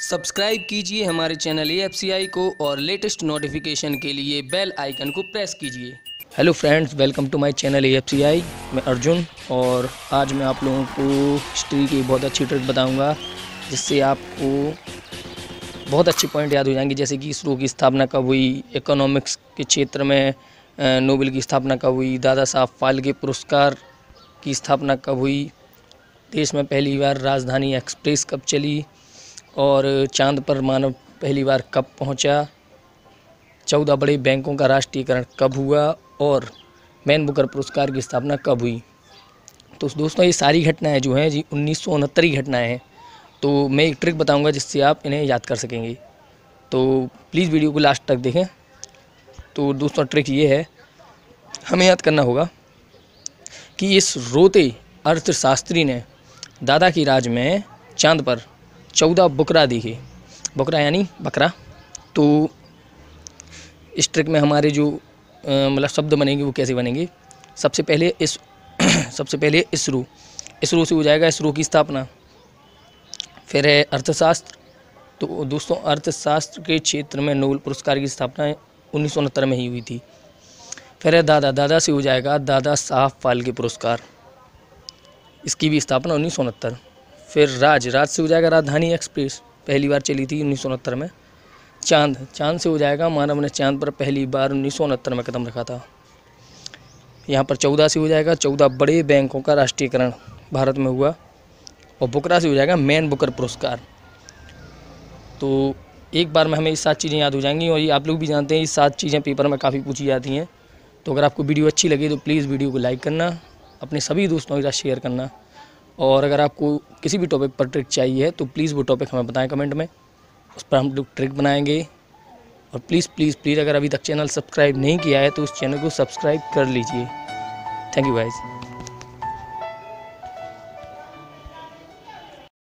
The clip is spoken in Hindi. सब्सक्राइब कीजिए हमारे चैनल AFCI को और लेटेस्ट नोटिफिकेशन के लिए बेल आइकन को प्रेस कीजिए। Hello friends, welcome to my channel AFCI। मैं अर्जुन और आज मैं आप लोगों को हिस्ट्री की बहुत अच्छी ट्रिक बताऊंगा जिससे आपको बहुत अच्छे पॉइंट याद हो जाएंगे, जैसे कि इसरो की स्थापना कब हुई, इकोनॉमिक्स के क्षेत्र में नोबेल की स्थापना कब हुई, दादा साहब फाल्के पुरस्कार की स्थापना कब हुई, देश में पहली बार राजधानी एक्सप्रेस कब चली और चांद पर मानव पहली बार कब पहुंचा, 14 बड़े बैंकों का राष्ट्रीयकरण कब हुआ और मैन बुकर पुरस्कार की स्थापना कब हुई। तो दोस्तों ये सारी घटनाएं जो हैं जी 1969 की घटनाएँ हैं। तो मैं एक ट्रिक बताऊंगा जिससे आप इन्हें याद कर सकेंगे, तो प्लीज़ वीडियो को लास्ट तक देखें। तो दोस्तों ट्रिक ये है, हमें याद करना होगा कि इस रोते अर्थशास्त्री ने दादा की राज में चांद पर 14 बकरा दिखे, बकरा यानी बकरा। तो इस ट्रिक में हमारे जो मतलब शब्द बनेंगे वो कैसे बनेंगे, सबसे पहले इसरो, इसरो से हो जाएगा इसरो की स्थापना, फिर है अर्थशास्त्र। तो दोस्तों अर्थशास्त्र के क्षेत्र में नोबेल पुरस्कार की स्थापना 1969 में ही हुई थी। फिर है दादा, दादा से हो जाएगा दादा साहब फाल्के पुरस्कार, इसकी भी स्थापना 1969। फिर राज से हो जाएगा राजधानी एक्सप्रेस, पहली बार चली थी 1969 में। चांद से हो जाएगा मानव ने चांद पर पहली बार 1969 में कदम रखा था। यहाँ पर 14 से हो जाएगा 14 बड़े बैंकों का राष्ट्रीयकरण भारत में हुआ। और बुकरा से हो जाएगा मैन बुकर पुरस्कार। तो एक बार में हमें ये 7 चीज़ें याद हो जाएंगी और ये आप लोग भी जानते हैं, ये 7 चीज़ें पेपर में काफ़ी पूछी जाती हैं। तो अगर आपको वीडियो अच्छी लगी तो प्लीज़ वीडियो को लाइक करना, अपने सभी दोस्तों के साथ शेयर करना और अगर आपको किसी भी टॉपिक पर ट्रिक चाहिए तो प्लीज़ वो टॉपिक हमें बताएं कमेंट में, उस पर हम लोग ट्रिक बनाएंगे। और प्लीज़ प्लीज़ प्लीज़ अगर अभी तक चैनल सब्सक्राइब नहीं किया है तो उस चैनल को सब्सक्राइब कर लीजिए। Thank you guys.